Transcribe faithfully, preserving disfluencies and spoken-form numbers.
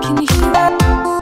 Can you hear?